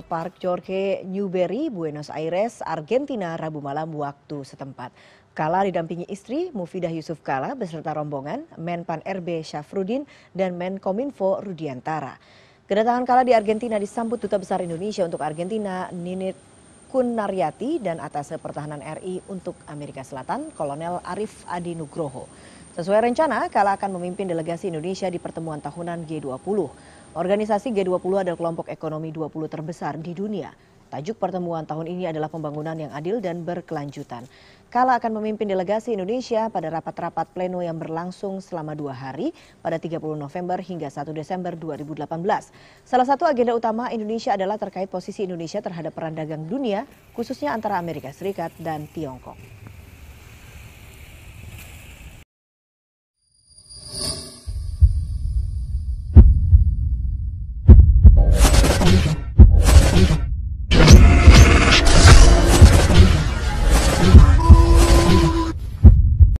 Aeropark Jorge Newberry, Buenos Aires, Argentina, Rabu malam waktu setempat. Kalla didampingi istri Mufidah Yusuf Kalla beserta rombongan Menpan RB Syafruddin dan Menkominfo Rudiantara. Kedatangan Kalla di Argentina disambut Duta Besar Indonesia untuk Argentina Ninit Kunaryati dan Atase Pertahanan RI untuk Amerika Selatan Kolonel Arief Adi Nugroho. Sesuai rencana, Kalla akan memimpin delegasi Indonesia di pertemuan tahunan G20. Organisasi G20 adalah kelompok ekonomi 20 terbesar di dunia. Tajuk pertemuan tahun ini adalah pembangunan yang adil dan berkelanjutan. Kalla akan memimpin delegasi Indonesia pada rapat-rapat pleno yang berlangsung selama 2 hari pada 30 November hingga 1 Desember 2018. Salah satu agenda utama Indonesia adalah terkait posisi Indonesia terhadap peran dagang dunia, khususnya antara Amerika Serikat dan Tiongkok.